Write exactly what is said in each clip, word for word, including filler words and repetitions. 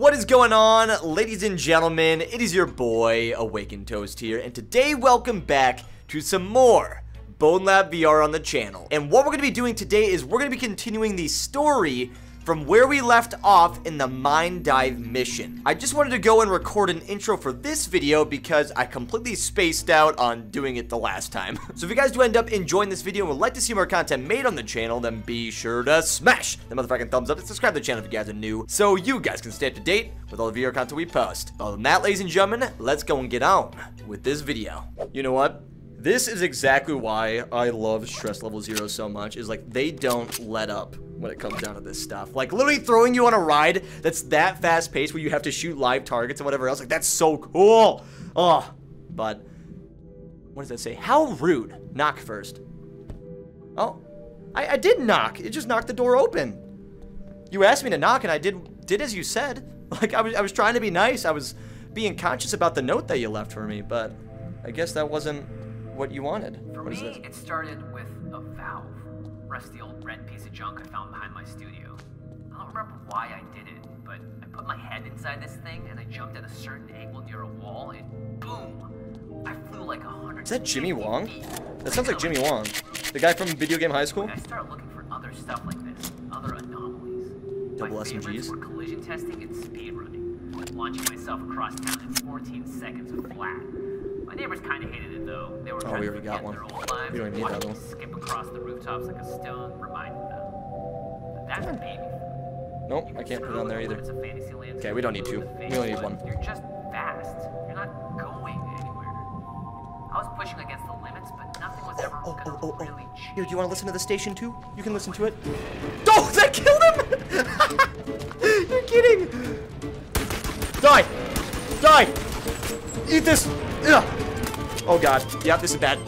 What is going on, ladies and gentlemen? It is your boy, Awakened Toast here, and today, welcome back to some more Bone Lab V R on the channel. And what we're going to be doing today is we're going to be continuing the story from where we left off in the Mine Dive mission. I just wanted to go and record an intro for this video because I completely spaced out on doing it the last time. So if you guys do end up enjoying this video and would like to see more content made on the channel, then be sure to smash the motherfucking thumbs up and subscribe to the channel if you guys are new, so you guys can stay up to date with all the V R content we post. Other than that, ladies and gentlemen, let's go and get on with this video. You know what? This is exactly why I love Stress Level Zero so much, is like they don't let up when it comes down to this stuff. Like literally throwing you on a ride that's that fast paced where you have to shoot live targets and whatever else. Like that's so cool. Oh, but what does that say? How rude. Knock first. Oh, I, I did knock. It just knocked the door open. You asked me to knock and I did did as you said. Like I was, I was trying to be nice. I was being conscious about the note that you left for me, but I guess that wasn't what you wanted. For what me, is it started with a valve. Rusty old red piece of junk I found behind my studio. I don't remember why I did it, but I put my head inside this thing and I jumped at a certain angle near a wall and boom! I flew like a hundred. Is that Jimmy Wong? Feet. That sounds like Jimmy Wong. The guy from Video Game High School? When I started looking for other stuff like this, other anomalies. Double my S M Gs. Were collision testing and speedrunning. Launching myself across town in fourteen seconds was flat. My neighbors kind of hated it though. They were oh, trying we already to got one. We don't need that one. Skip across the rooftops like a stone, reminding them. But that's a baby. Nope, I can't put it on there either. Okay, we don't need two. We only need one. You're just fast. You're not going anywhere. I was pushing against the limits, but nothing was ever oh, oh, oh, oh. really cheap. Here, do you want to listen to the station too? You can listen to it. Oh, that killed him! You're kidding! Die! Die! Eat this! Ugh. Oh god. Yeah, this is bad.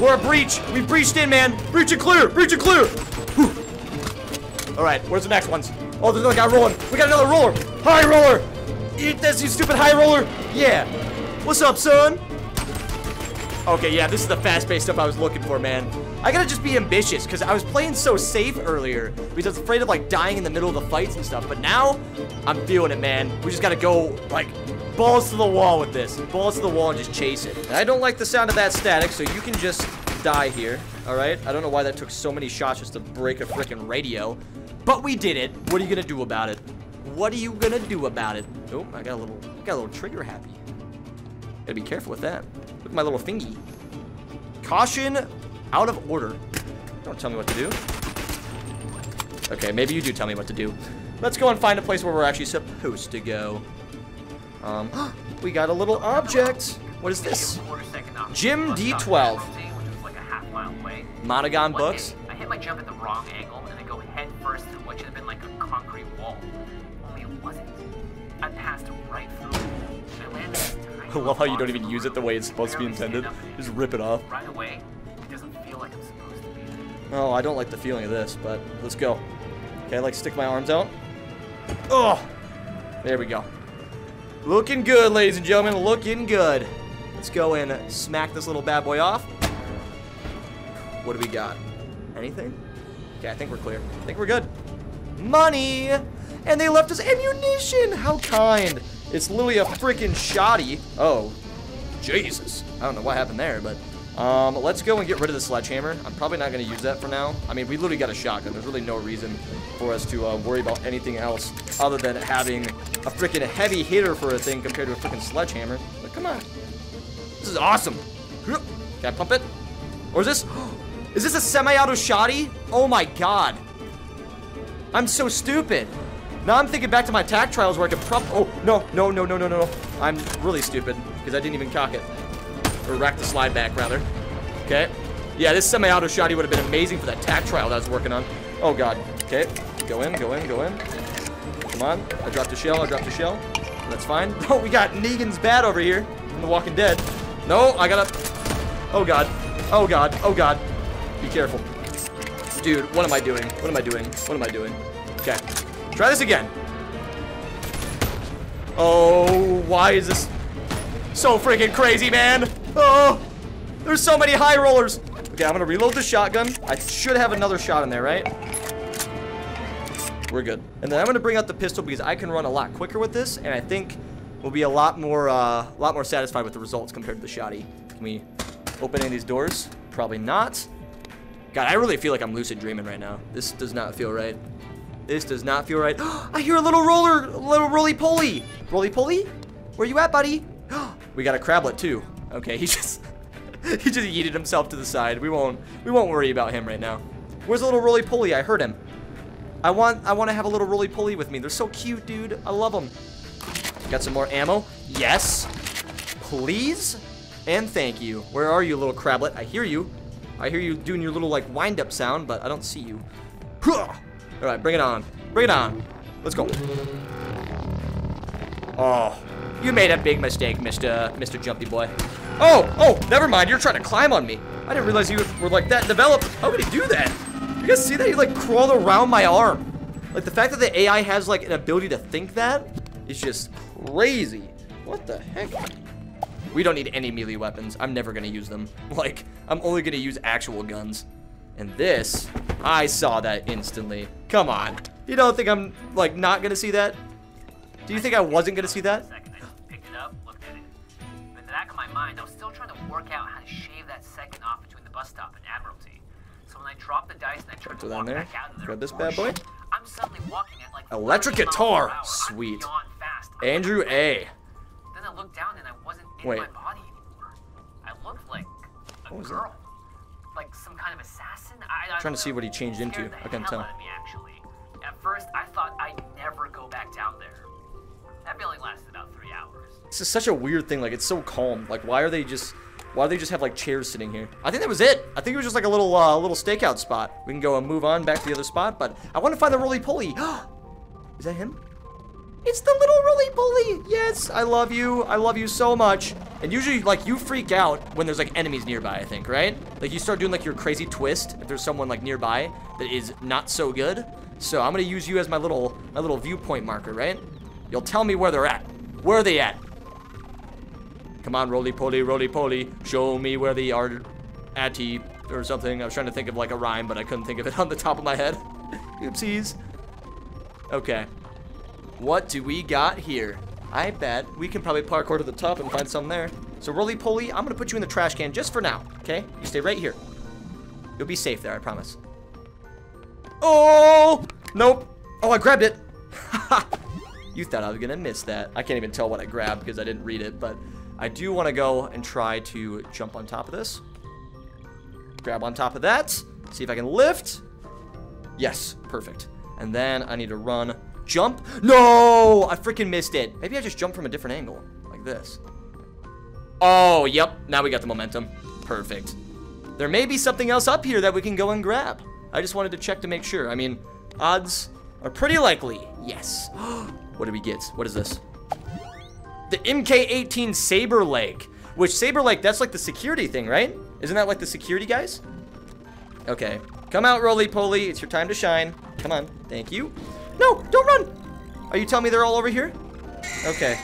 We're a breach. We breached in, man. Breach and clear. Breach and clear. Whew. All right. Where's the next ones? Oh, there's another guy rolling. We got another roller. High roller. Eat this, you stupid high roller. Yeah. What's up, son? Okay, yeah, this is the fast-paced stuff I was looking for, man. I gotta just be ambitious because I was playing so safe earlier because I was afraid of like dying in the middle of the fights and stuff. But now I'm feeling it, man. We just gotta go like balls to the wall with this. Balls to the wall and just chase it. And I don't like the sound of that static, so you can just die here. All right? I don't know why that took so many shots just to break a freaking radio, but we did it. What are you gonna do about it? What are you gonna do about it? Oh, I got a little, I got a little trigger happy. Gotta be careful with that. Look at my little thingy. Caution, out of order. Don't tell me what to do. Okay, maybe you do tell me what to do. Let's go and find a place where we're actually supposed to go. Um, we got a little object. What is this? Gym D twelve. Monogon books. I hit my jump at the wrong angle and I go head first through what should have been like a concrete wall. Only it wasn't. I passed right through it. I love how you don't even use it the way it's supposed to be intended. Just rip it off. Right away, it doesn't feel like I'm supposed to be there. Oh, I don't like the feeling of this, but let's go. Okay, like stick my arms out. Oh, there we go. Looking good, ladies and gentlemen, looking good. Let's go and smack this little bad boy off. What do we got? Anything? Okay, I think we're clear. I think we're good. Money! And they left us ammunition! How kind. It's literally a freaking shoddy. Oh, Jesus. I don't know what happened there, but um, let's go and get rid of the sledgehammer. I'm probably not going to use that for now. I mean, we literally got a shotgun. There's really no reason for us to uh, worry about anything else other than having a freaking heavy hitter for a thing compared to a freaking sledgehammer. But come on. This is awesome. Can I pump it? Or is this? Is this a semi-auto shotty? Oh my god. I'm so stupid. Now I'm thinking back to my tac trials where I could prop. Oh, no, no, no, no, no, no. I'm really stupid because I didn't even cock it. Or rack the slide back, rather. Okay. Yeah, this semi-auto shotty would have been amazing for that tac trial that I was working on. Oh god. Okay. Go in, go in, go in. Come on. I dropped a shell. I dropped a shell. That's fine. Oh, we got Negan's bat over here from The Walking Dead. No, I gotta... Oh, God. Oh, God. Oh, God. Be careful. Dude, what am I doing? What am I doing? What am I doing? Okay. Try this again. Oh, why is this so freaking crazy, man? Oh, there's so many high rollers. Okay, I'm gonna reload the shotgun. I should have another shot in there, right? We're good. And then I'm gonna bring out the pistol because I can run a lot quicker with this, and I think we'll be a lot more, uh, a lot more satisfied with the results compared to the shotty. Can we open any of these doors? Probably not. God, I really feel like I'm lucid dreaming right now. This does not feel right. This does not feel right. I hear a little roller, a little roly-poly. Roly-poly? Where you at, buddy? We got a crablet too. Okay, he just, he just yeeted himself to the side. We won't, we won't worry about him right now. Where's the little roly-poly? I heard him. I want, I want to have a little roly-poly with me. They're so cute, dude. I love them. Got some more ammo. Yes. Please. And thank you. Where are you, little crablet? I hear you. I hear you doing your little, like, wind-up sound, but I don't see you. All right, bring it on. Bring it on. Let's go. Oh, you made a big mistake, Mister Mister Jumpy Boy. Oh, oh, never mind. You're trying to climb on me. I didn't realize you were, like, that developed. How could he do that? You guys see that? He, like, crawled around my arm. Like, the fact that the A I has, like, an ability to think that is just crazy. What the heck? We don't need any melee weapons. I'm never gonna use them. Like, I'm only gonna use actual guns. And this, I saw that instantly. Come on. You don't think I'm, like, not gonna see that? Do you think I wasn't gonna see that? I just picked it up, looked at it. But in the back of my mind, I was still trying to work out how to shave that second off between the bus stop and Admiralty. So when I dropped the dice and I tried to walk back out of there, grab this bad boy. I'm suddenly walking at, like, electric guitar. Sweet. Andrew A. Then I looked down and I wasn't in Wait. my body anymore. I looked like a what was girl. That? Like some kind of assassin. I, I'm trying to see what he changed into. I can't tell. Me, actually. At first, I thought I'd never go back down there. That feeling lasted about three hours. This is such a weird thing. Like, it's so calm. Like, why are they just... Why do they just have, like, chairs sitting here? I think that was it. I think it was just, like, a little uh, little stakeout spot. We can go and move on back to the other spot, but I want to find the roly-poly. Is that him? It's the little roly-poly. Yes, I love you. I love you so much. And usually, like, you freak out when there's, like, enemies nearby, I think, right? Like, you start doing, like, your crazy twist if there's someone, like, nearby that is not so good. So I'm going to use you as my little my little viewpoint marker, right? You'll tell me where they're at. Where are they at? Come on, roly-poly, roly-poly, show me where they are atty or something. I was trying to think of, like, a rhyme, but I couldn't think of it on the top of my head. Oopsies. Okay. What do we got here? I bet we can probably parkour to the top and find some there. So, roly-poly, I'm going to put you in the trash can just for now, okay? You stay right here. You'll be safe there, I promise. Oh! Nope. Oh, I grabbed it. You thought I was going to miss that. I can't even tell what I grabbed because I didn't read it, but... I do want to go and try to jump on top of this. Grab on top of that. See if I can lift. Yes, perfect. And then I need to run. Jump. No, I freaking missed it. Maybe I just jumped from a different angle, like this. Oh, yep. Now we got the momentum. Perfect. There may be something else up here that we can go and grab. I just wanted to check to make sure. I mean, odds are pretty likely. Yes. What do we get? What is this? The M K eighteen SabreLake, which SabreLake, that's like the security thing, right? Isn't that like the security guys? Okay, come out, roly-poly. It's your time to shine. Come on. Thank you. No, don't run. Are you telling me they're all over here? Okay.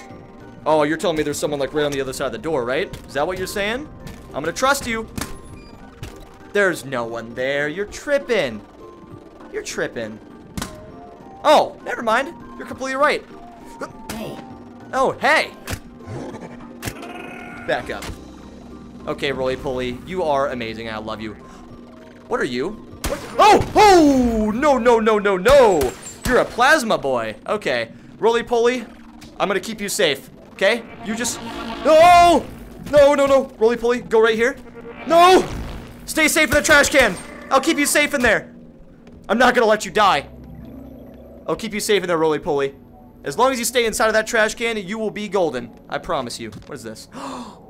Oh, you're telling me there's someone like right on the other side of the door, right? Is that what you're saying? I'm gonna trust you. There's no one there. You're tripping. You're tripping. Oh, never mind. You're completely right. Oh, hey! Back up. Okay, roly-poly, you are amazing. I love you. What are you? What? Oh! Oh! No, no, no, no, no! You're a plasma boy. Okay. Roly-poly, I'm gonna keep you safe. Okay? You just... No! No, no, no. Roly-poly, go right here. No! Stay safe in the trash can. I'll keep you safe in there. I'm not gonna let you die. I'll keep you safe in there, roly-poly. As long as you stay inside of that trash can, you will be golden. I promise you. What is this?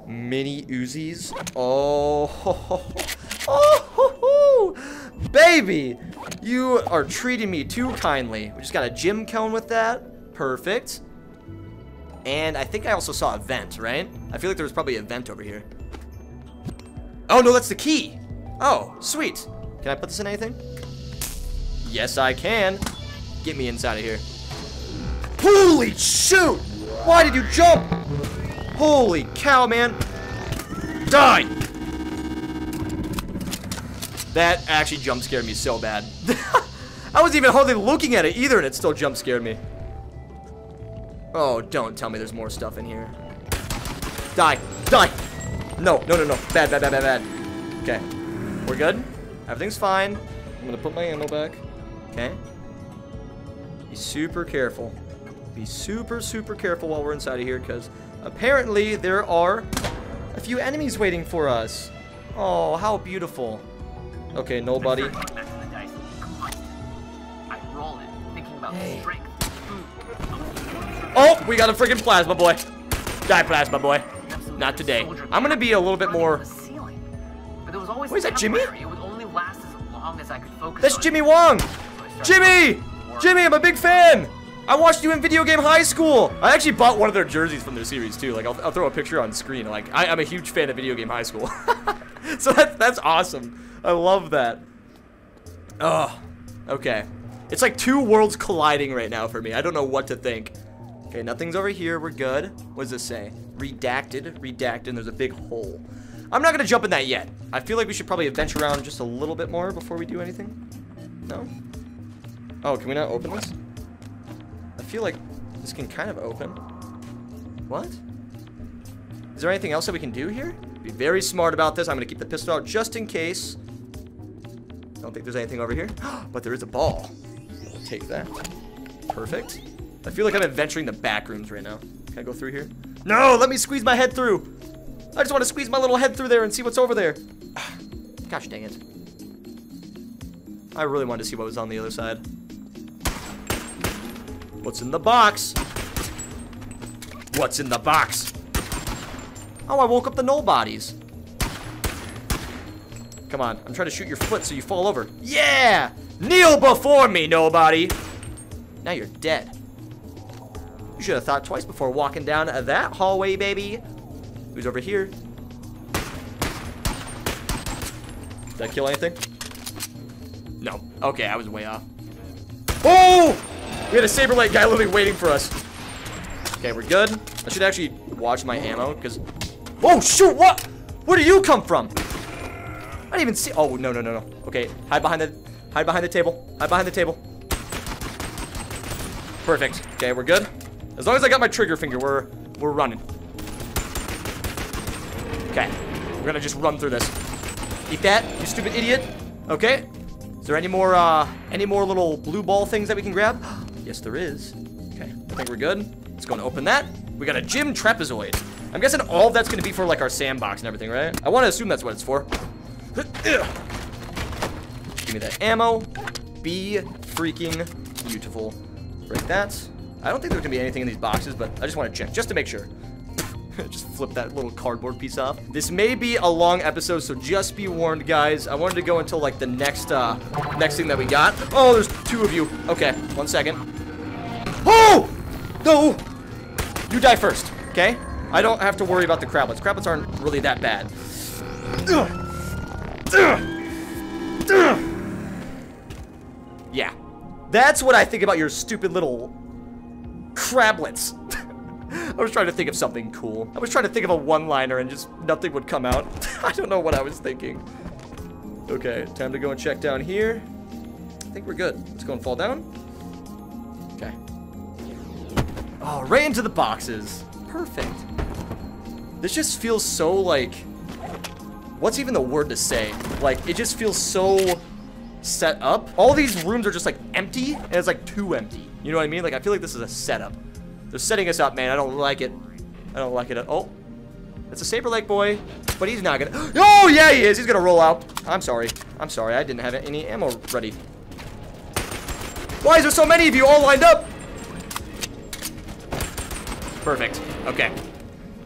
Mini Uzis. Oh, ho, ho, ho. Oh, ho, ho. Baby, you are treating me too kindly. We just got a gym cone with that. Perfect. And I think I also saw a vent, right? I feel like there was probably a vent over here. Oh, no, that's the key. Oh, sweet. Can I put this in anything? Yes, I can. Get me inside of here. Holy shoot! Why did you jump? Holy cow, man. Die! That actually jump scared me so bad. I wasn't even hardly looking at it either, and it still jump scared me. Oh, don't tell me there's more stuff in here. Die. Die. No, no, no, no. Bad, bad, bad, bad, bad. Okay. We're good. Everything's fine. I'm gonna put my ammo back. Okay. Be super careful. Be super, super careful while we're inside of here, because apparently there are a few enemies waiting for us. Oh, how beautiful. Okay, nobody. Hey. Oh, we got a freaking plasma boy. Die, plasma boy. Not today. I'm gonna be a little bit more. Wait, is that Jimmy? That's Jimmy Wong. Jimmy! Jimmy, I'm a big fan. I watched you in Video Game High School. I actually bought one of their jerseys from their series too. Like, I'll, I'll throw a picture on screen. Like, I, I'm a huge fan of Video Game High School. So that's that's awesome. I love that. Oh, okay. It's like two worlds colliding right now for me. I don't know what to think. Okay, nothing's over here. We're good. What does this say? Redacted. Redacted. And there's a big hole. I'm not gonna jump in that yet. I feel like we should probably adventure around just a little bit more before we do anything. No? Oh, can we not open this? I feel like this can kind of open. What? Is there anything else that we can do here? Be very smart about this. I'm gonna keep the pistol out just in case. I don't think there's anything over here. But there is a ball. We'll take that. Perfect. I feel like I'm adventuring the back rooms right now. Can I go through here? No! Let me squeeze my head through! I just want to squeeze my little head through there and see what's over there. Gosh dang it. I really wanted to see what was on the other side. What's in the box? What's in the box? Oh, I woke up the null bodies. Come on. I'm trying to shoot your foot so you fall over. Yeah! Kneel before me, nobody! Now you're dead. You should have thought twice before walking down that hallway, baby. Who's over here? Did I kill anything? No. Okay, I was way off. Oh! We had a SabreLake guy literally waiting for us. Okay, we're good. I should actually watch my ammo, because... Oh, shoot! What? Where do you come from? I didn't even see... Oh, no, no, no, no. Okay, hide behind the... Hide behind the table. Hide behind the table. Perfect. Okay, we're good. As long as I got my trigger finger, we're... We're running. Okay, we're gonna just run through this. Eat that, you stupid idiot. Okay, is there any more, uh, any more little blue ball things that we can grab? Yes, there is. Okay, I think we're good. Let's go and open that. We got a gym trapezoid. I'm guessing all that's gonna be for, like, our sandbox and everything, right? I wanna assume that's what it's for. Give me that ammo. Be freaking beautiful. Break that. I don't think there's gonna be anything in these boxes, but I just wanna check, just to make sure. Just flip that little cardboard piece off. This may be a long episode, so just be warned, guys. I wanted to go until, like, the next, uh, next thing that we got. Oh, there's two of you. Okay, one second. Oh! No! You die first, okay? I don't have to worry about the crablets. Crablets aren't really that bad. Yeah. That's what I think about your stupid little crablets. I was trying to think of something cool. I was trying to think of a one-liner and just nothing would come out. I don't know what I was thinking. Okay, time to go and check down here. I think we're good. Let's go and fall down. Okay. Oh, right into the boxes. Perfect. This just feels so, like... What's even the word to say? Like, it just feels so set up. All these rooms are just, like, empty, and it's, like, too empty. You know what I mean? Like, I feel like this is a setup. They're setting us up, man. I don't like it. I don't like it at all. It's a SabreLake boy, but he's not gonna... Oh, yeah, he is. He's gonna roll out. I'm sorry. I'm sorry. I didn't have any ammo ready. Why is there so many of you all lined up? Perfect. Okay.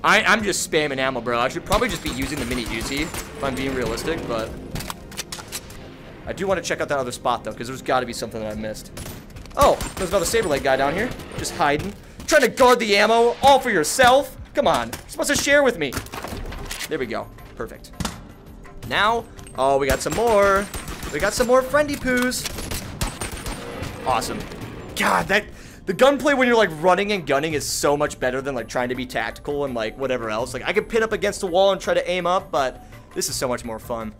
I, I'm just spamming ammo, bro. I should probably just be using the mini Uzi, if I'm being realistic, but... I do want to check out that other spot, though, because there's got to be something that I missed. Oh, there's another SabreLake guy down here. Just hiding. Trying to guard the ammo all for yourself? Come on. You're supposed to share with me. There we go. Perfect. Now, oh, we got some more. We got some more friendly poos. Awesome. God, that the gunplay when you're like running and gunning is so much better than like trying to be tactical and like whatever else. Like I could pin up against the wall and try to aim up, but this is so much more fun.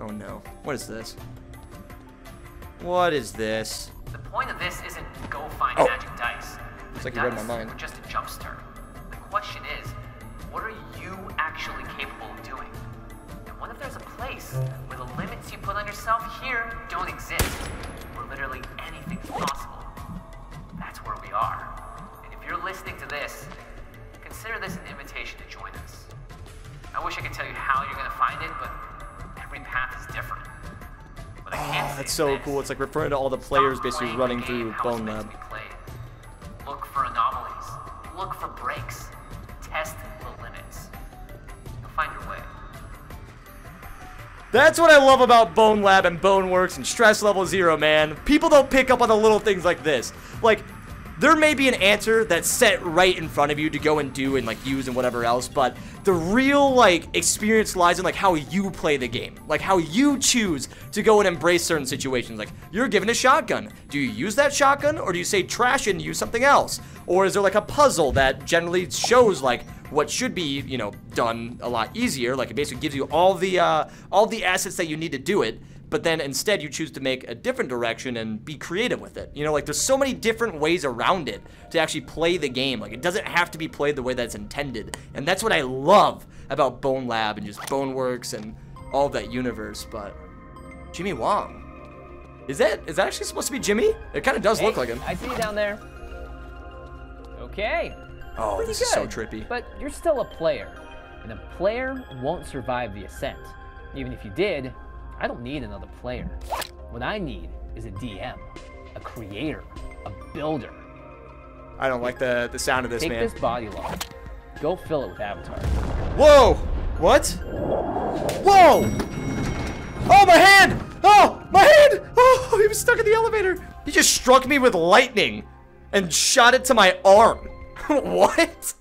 Oh no. What is this? What is this? The point of this isn't go find oh. magic dice. It's like you read my mind. Just a jumpster. The question is, what are you actually capable of doing? And what if there's a place where the limits you put on yourself here don't exist? Where literally anything's possible. That's where we are. And if you're listening to this, consider this an invitation to join us. I wish I could tell you how you're going to find it, but every path is different. But I can't oh, that's so this. cool. It's like referring to all the players Stop basically running through Bone Lab. Look for anomalies. Look for breaks. Test the limits. You'll find your way. That's what I love about Bone Lab and Boneworks and Stress Level Zero, man. People don't pick up on the little things like this. Like, there may be an answer that's set right in front of you to go and do and, like, use and whatever else, but the real, like, experience lies in, like, how you play the game. Like, how you choose to go and embrace certain situations. Like, you're given a shotgun. Do you use that shotgun, or do you say trash and use something else? Or is there, like, a puzzle that generally shows, like, what should be, you know, done a lot easier? Like, it basically gives you all the, uh, all the assets that you need to do it. But then instead you choose to make a different direction and be creative with it. You know, like, there's so many different ways around it to actually play the game. Like, it doesn't have to be played the way that's intended. And that's what I love about Bone Lab and just Boneworks and all that universe. But Jimmy Wong. Is that, is that actually supposed to be Jimmy? It kind of does hey, look like him. I see you down there. Okay. Oh, Pretty this good. is so trippy. But you're still a player. And a player won't survive the ascent. Even if you did, I don't need another player. What I need is a D M, a creator, a builder. I don't like the, the sound of this, Take man. Take this body log. Go fill it with avatars. Whoa! What? Whoa! Oh, my hand! Oh, my hand! Oh, he was stuck in the elevator. He just struck me with lightning and shot it to my arm. What?